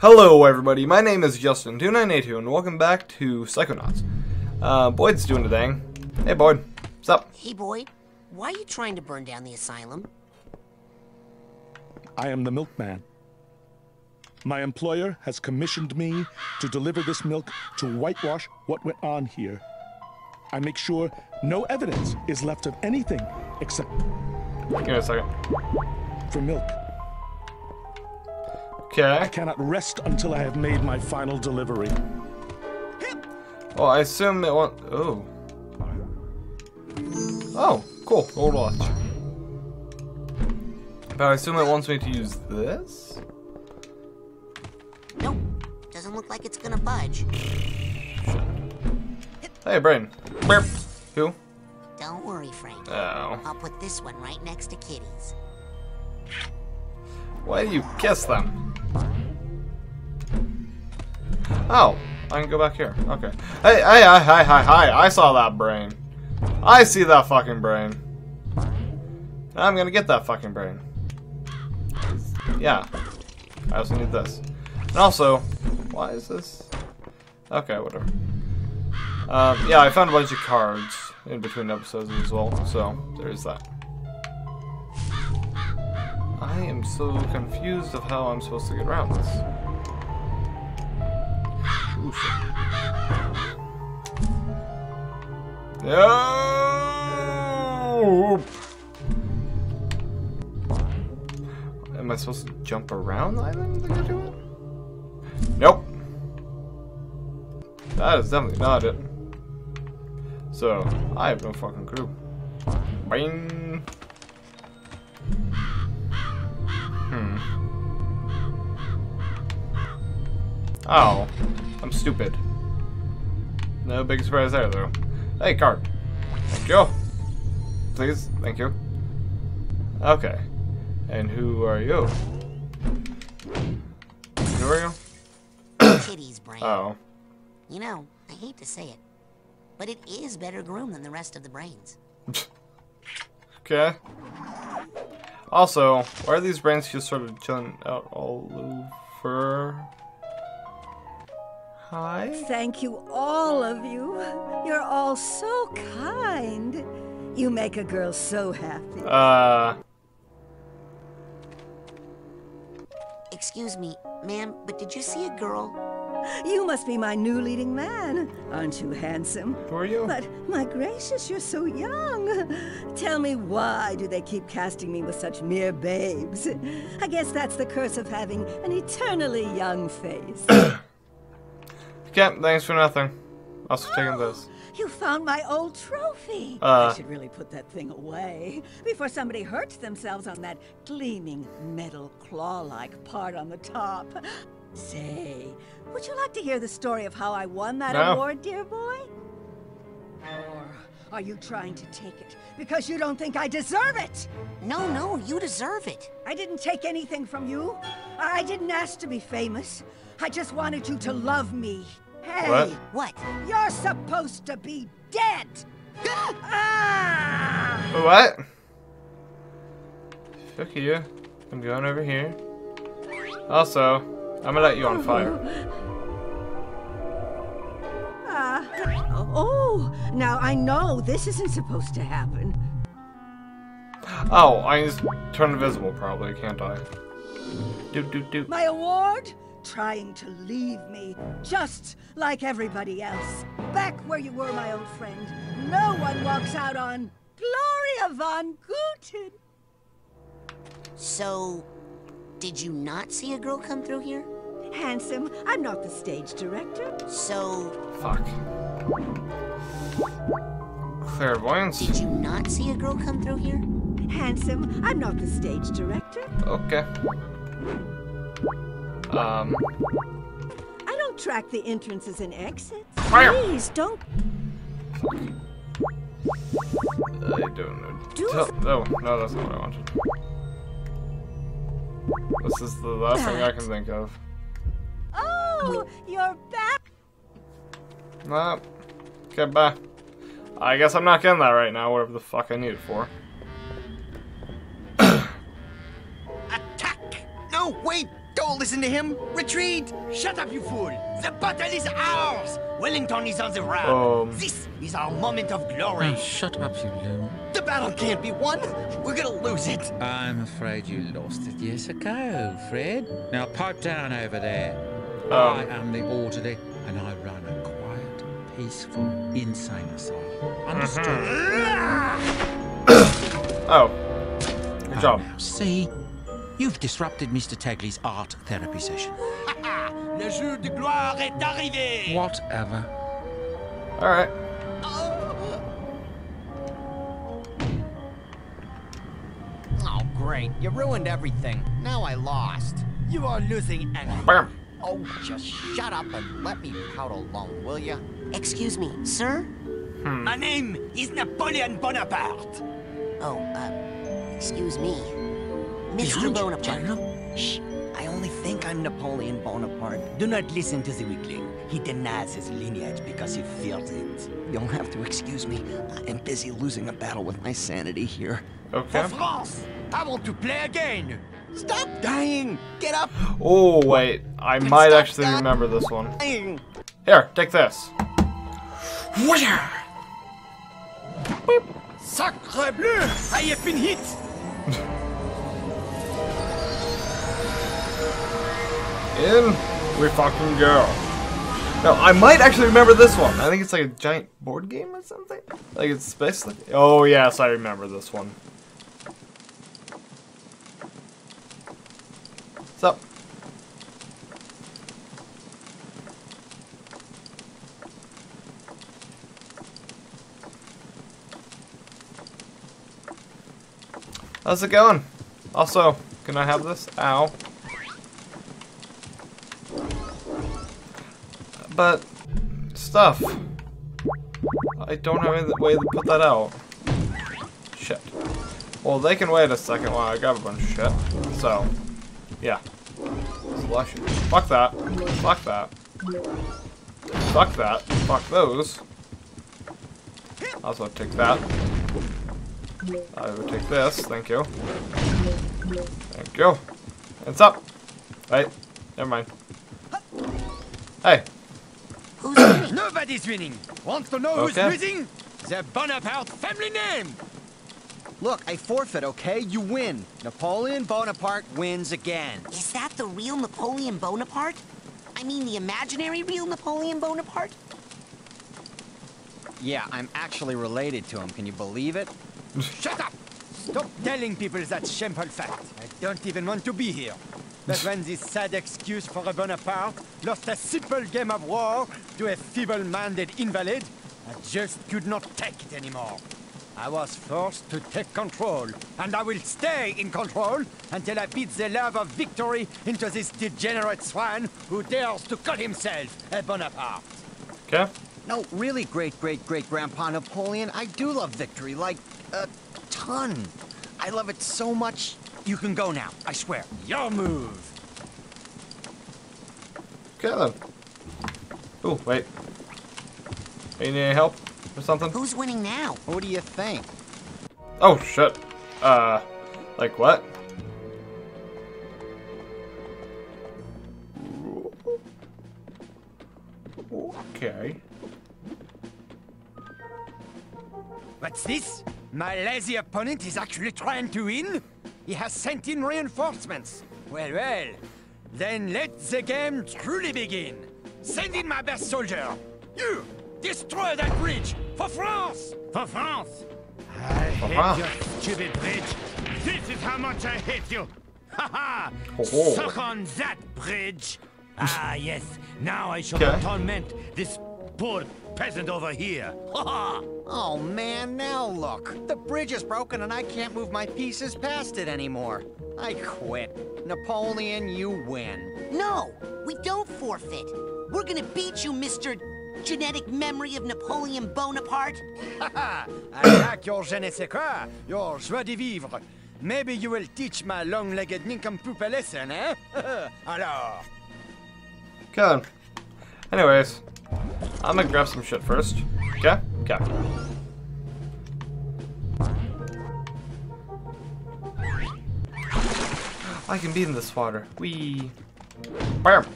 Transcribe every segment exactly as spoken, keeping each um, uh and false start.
Hello everybody, my name is Justin two nine eight two and welcome back to Psychonauts. Uh, Boyd's doing the thing. Hey Boyd, what's up? Hey Boyd, why are you trying to burn down the asylum? I am the milkman. My employer has commissioned me to deliver this milk to whitewash what went on here. I make sure no evidence is left of anything except... Give me a second. ...for milk. Okay. I cannot rest until I have made my final delivery. Oh, I assume it won't. Oh. Oh, cool. Gold watch. But I assume it wants me to use this? Nope. Doesn't look like it's gonna budge. Hey, Brain. Burp. Who? Don't worry, Frank. Oh. I'll put this one right next to Kitty's. Why do you kiss them? Oh, I can go back here. Okay. Hey, hey, hi, hi, hi, hi. I saw that brain. I see that fucking brain. I'm gonna get that fucking brain. Yeah. I also need this. And also, why is this? Okay, whatever. Um, yeah, I found a bunch of cards in between episodes as well, so there's that. I am so confused of how I'm supposed to get around this. No! Am I supposed to jump around the island to get to it? Nope. That is definitely not it. So, I have no fucking clue. Bing! Hmm. Oh. I'm stupid. No big surprise there, though. Hey, card. Thank you. Please, thank you. Okay. And who are you? Who are you? Kitty's brain. Oh. You know, I hate to say it, but it is better groomed than the rest of the brains. Okay. Also, why are these brains just sort of chilling out all over? Hi. Thank you, all of you. You're all so kind. You make a girl so happy. Uh. Excuse me, ma'am, but did you see a girl? You must be my new leading man. Aren't you handsome? Who are you? But, my gracious, you're so young. Tell me, why do they keep casting me with such mere babes? I guess that's the curse of having an eternally young face. Yeah, thanks for nothing. Also taking oh, this. You found my old trophy. Uh, I should really put that thing away before somebody hurts themselves on that gleaming metal claw-like part on the top. Say, would you like to hear the story of how I won that no. award, dear boy? Or are you trying to take it because you don't think I deserve it? No, no, you deserve it. I didn't take anything from you. I didn't ask to be famous. I just wanted you to love me. Hey, what? what? You're supposed to be dead. Ah! What? Look here. I'm going over here. Also, I'm gonna light you on fire. Uh, oh, now I know this isn't supposed to happen. Oh, I just turn invisible, probably, can't I? Do do do. My award? Trying to leave me, just like everybody else. Back where you were, my old friend. No one walks out on Gloria von Gouten. So, did you not see a girl come through here? Handsome, I'm not the stage director. So... Fuck. Clairvoyance. Did you not see a girl come through here? Handsome, I'm not the stage director. Okay. Um. I don't track the entrances and exits. Please don't. Fuck. I don't know. Do oh, no, no, that's not what I wanted. This is the last that. thing I can think of. Oh, you're back. Nah. Okay, bye. I guess I'm not getting that right now. Whatever the fuck I need it for. Attack! No, wait. Don't listen to him. Retreat. Shut up, you fool. The battle is ours. Wellington is on the run. Um, this is our moment of glory. Oh, shut up, you loon. The battle can't be won. We're gonna lose it. I'm afraid you lost it years ago, Fred. Now pipe down over there. Um, I am the orderly, and I run a quiet, peaceful, insane asylum. Understood? Oh. Good oh, job. Now, see? You've disrupted Mister Tagley's art therapy session. Le jour de gloire est arrivé. Whatever. All right. Oh, great. You ruined everything. Now I lost. You are losing and bam. Oh, just shut up and let me pout alone, will you? Excuse me, sir? Hmm. My name is Napoleon Bonaparte. Oh, uh, excuse me. Mister Bonaparte. Shh. I only think I'm Napoleon Bonaparte. Do not listen to the weakling. He denies his lineage because he feels it. You'll have to excuse me. I am busy losing a battle with my sanity here. Okay. For France, I want to play again. Stop dying. Get up. Oh, wait. I might Stop actually remember this one. Dying. Here, take this. Where? Beep. Sacre bleu. I have been hit. In we fucking go. No, I might actually remember this one. I think it's like a giant board game or something. Like it's basically. Oh yes, I remember this one. What's up? How's it going? Also, can I have this? Ow. But stuff. I don't have any way to put that out. Shit. Well, they can wait a second while I grab a bunch of shit. So, yeah. Selection. Fuck that. Fuck that. Fuck that. Fuck those. Also take that. I will take this. Thank you. Thank you. It's up. Wait. Never mind. Hey. Nobody's winning. Want to know okay. who's losing? The Bonaparte family name. Look, I forfeit, okay? You win. Napoleon Bonaparte wins again. Is that the real Napoleon Bonaparte? I mean the imaginary real Napoleon Bonaparte? Yeah, I'm actually related to him. Can you believe it? Shut up! Stop telling people that shameful fact. I don't even want to be here. But when this sad excuse for a Bonaparte lost a simple game of war to a feeble-minded invalid, I just could not take it anymore. I was forced to take control, and I will stay in control until I beat the love of victory into this degenerate swine who dares to call himself a Bonaparte. Okay. No, really, great-great-great-grandpa Napoleon, I do love victory, like, a ton. I love it so much. You can go now, I swear. Your move. Okay then. Oh, wait. Hey, you need any help or something? Who's winning now? What do you think? Oh, shit. Uh, like what? Okay. What's this? My lazy opponent is actually trying to win? He has sent in reinforcements. Well, well. Then let the game truly begin. Send in my best soldier. You, destroy that bridge. For France. For France. I for hate France. Your stupid bridge. This is how much I hate you. Ha ha. Oh. Suck on that bridge. Ah, yes. Now I shall okay. torment this poor peasant over here. Ha ha. Oh man, now look. The bridge is broken and I can't move my pieces past it anymore. I quit. Napoleon, you win. No, we don't forfeit. We're gonna beat you, Mister Genetic Memory of Napoleon Bonaparte. Haha, I like your je ne sais quoi, your joie de vivre. Maybe you will teach my long-legged nincompoop a lesson, eh? Alors. Good. Anyways, I'm gonna grab some shit first. Okay? Okay. I can be in this water. Wee. Bam!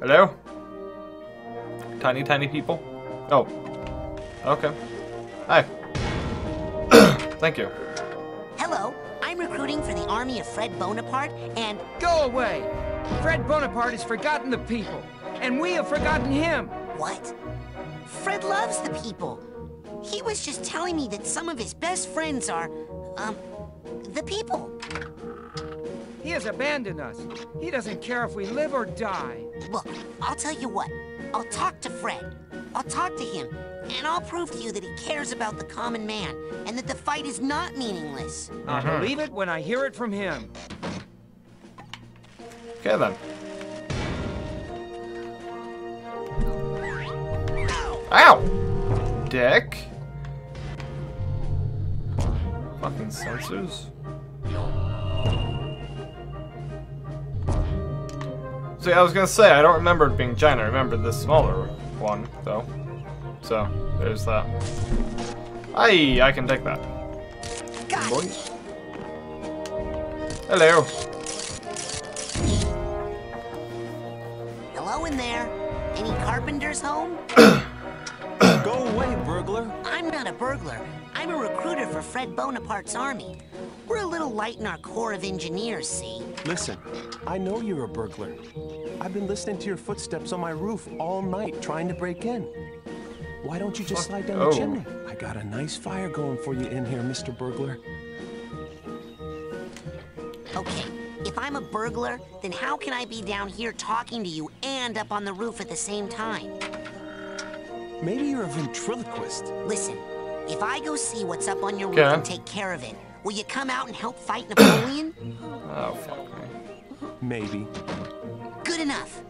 Hello? Tiny, tiny people? Oh. Okay. Hi. Thank you. Hello. I'm recruiting for the army of Fred Bonaparte and... Go away! Fred Bonaparte has forgotten the people, and we have forgotten him. What? Fred loves the people. He was just telling me that some of his best friends are, um, the people. He has abandoned us. He doesn't care if we live or die. Look, I'll tell you what. I'll talk to Fred. I'll talk to him, and I'll prove to you that he cares about the common man, and that the fight is not meaningless. I believe it when I hear it from him. Okay, then. Ow! Dick. Fucking sensors. See, I was gonna say, I don't remember it being giant, I remember this smaller one, though. So, there's that. Aye, I can take that. Boy. Hello. Hello in there. Any carpenters home? Go away, burglar. I'm not a burglar. I'm a recruiter for Fred Bonaparte's army. We're a little light in our Corps of Engineers, see? Listen, I know you're a burglar. I've been listening to your footsteps on my roof all night trying to break in. Why don't you just slide down oh. the chimney? I got a nice fire going for you in here, Mister Burglar. Okay, if I'm a burglar, then how can I be down here talking to you and up on the roof at the same time? Maybe you're a ventriloquist. Listen, if I go see what's up on your roof yeah. and take care of it, will you come out and help fight Napoleon? Oh, fuck me. Maybe. Good enough.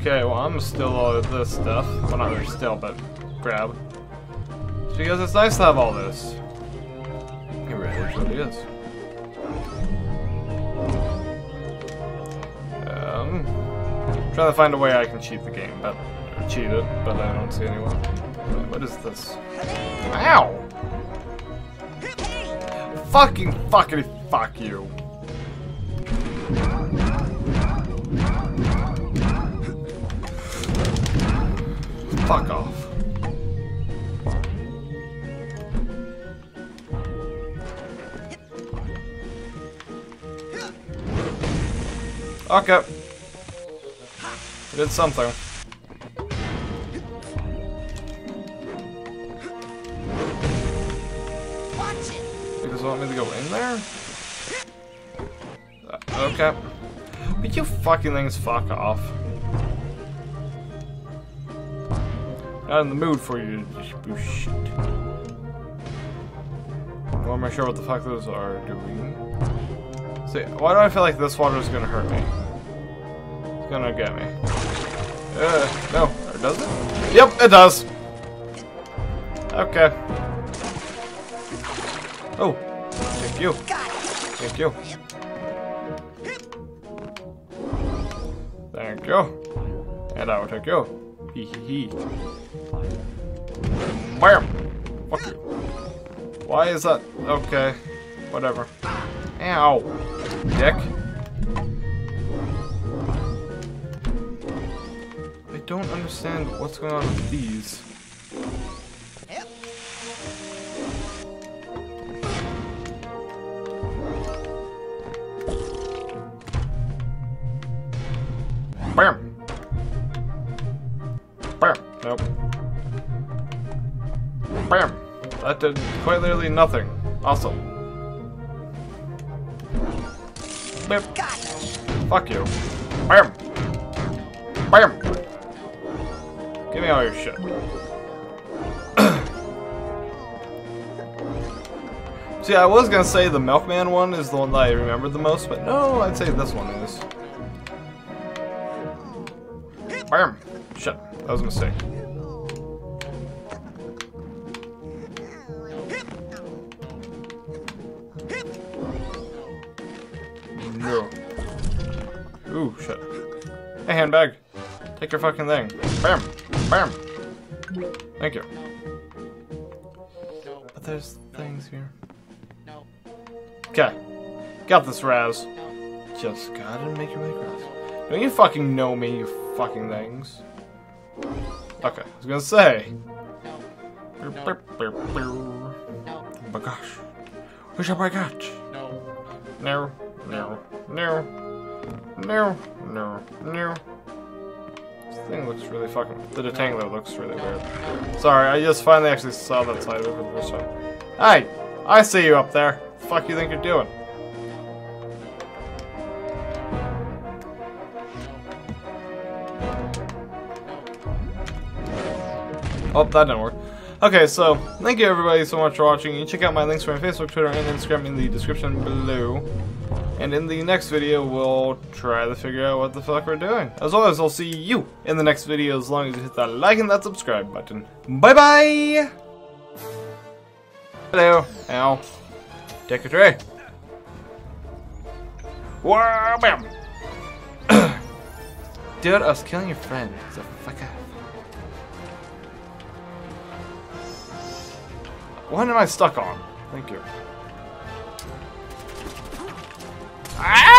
Okay, well, I'm still all of this stuff. Well, not really still, but grab. It's because it's nice to have all this. It really, really is. Um, I'm trying to find a way I can cheat the game, but or cheat it, but I don't see anyone. Wait, what is this? Ow! Fucking fucking fuck you. Fuck off. Okay. Did something. Want me to go in there? Okay. But you fucking things fuck off. Not in the mood for you to just bullshit. Well, I'm not sure what the fuck those are doing. See, why do I feel like this water is gonna hurt me? It's gonna get me. Uh, no, or does it? Yep, it does. Okay. Oh. Thank you. Thank you. Thank you. And I will take you. Hee hee hee. Bam! Fuck you. Why is that? Okay. Whatever. Ow. Dick. I don't understand what's going on with these. Bam! Bam! Nope. Bam! That did quite literally nothing. Awesome. Bam! Fuck you. Bam! Bam! Give me all your shit. See, I was gonna say the Milkman one is the one that I remember the most, but no, I'd say this one is. Bam! Shit. That was a mistake. No. Ooh, shit. Hey, handbag. Take your fucking thing. Bam! Bam! Thank you. But there's things here. Okay. Got this, Raz. just got to make your way across. Don't you fucking know me, you fucking things. Okay, I was gonna say. No. No. Oh my gosh. Who shall I got? No. No. No. No. No. No. No. This thing looks really fucking... The detangler looks really weird. Sorry, I just finally actually saw that side of it for the first time. Hey! I see you up there. What the fuck you think you're doing? Oh, that didn't work. Okay, so, thank you everybody so much for watching. You can check out my links for my Facebook, Twitter, and Instagram in the description below. And in the next video, we'll try to figure out what the fuck we're doing. As always, I'll see you in the next video as long as you hit that like and that subscribe button. Bye-bye! Hello. Ow. Take a tray. Whoa, bam! Dude, I was killing your friend. So fuck up. What am I stuck on? Thank you. Ah!